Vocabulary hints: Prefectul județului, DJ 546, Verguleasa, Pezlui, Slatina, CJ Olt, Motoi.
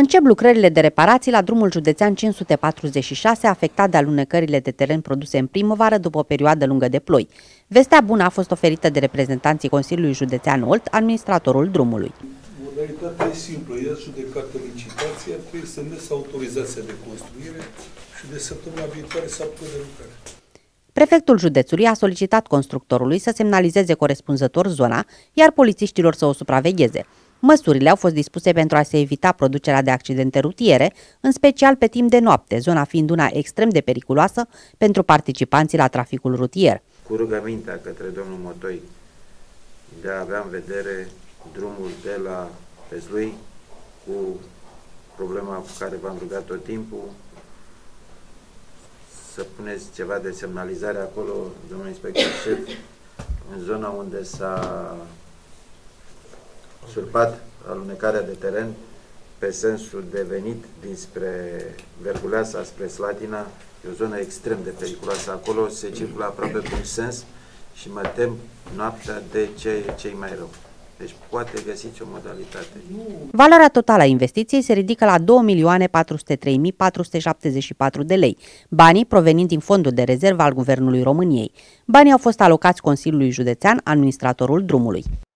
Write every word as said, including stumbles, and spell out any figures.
Încep lucrările de reparații la drumul județean cinci sute patruzeci și șase, afectat de alunecările de teren produse în primăvară după o perioadă lungă de ploi. Vestea bună a fost oferită de reprezentanții Consiliului Județean Olt, administratorul drumului. Modalitatea e simplă, e judecată licitația, trebuie să mergi autorizația de construire și de săptămâna viitoare să apucă de lucrare. Prefectul județului a solicitat constructorului să semnalizeze corespunzător zona, iar polițiștilor să o supravegheze. Măsurile au fost dispuse pentru a se evita producerea de accidente rutiere, în special pe timp de noapte, zona fiind una extrem de periculoasă pentru participanții la traficul rutier. Cu rugămintea către domnul Motoi de a avea în vedere drumul de la Pezlui, cu problema cu care v-am rugat tot timpul, să puneți ceva de semnalizare acolo, domnul inspector șef, în zona unde s-a surpat alunecarea de teren pe sensul de venit dinspre Verguleasa spre Slatina. E o zonă extrem de periculoasă acolo, se circulă aproape cu un sens și mă tem noaptea de ce cei mai rău. Deci poate găsiți o modalitate. Valoarea totală a investiției se ridică la două milioane patru sute trei mii patru sute șaptezeci și patru de lei, banii provenind din fondul de rezervă al Guvernului României. Banii au fost alocați Consiliului Județean, administratorul drumului.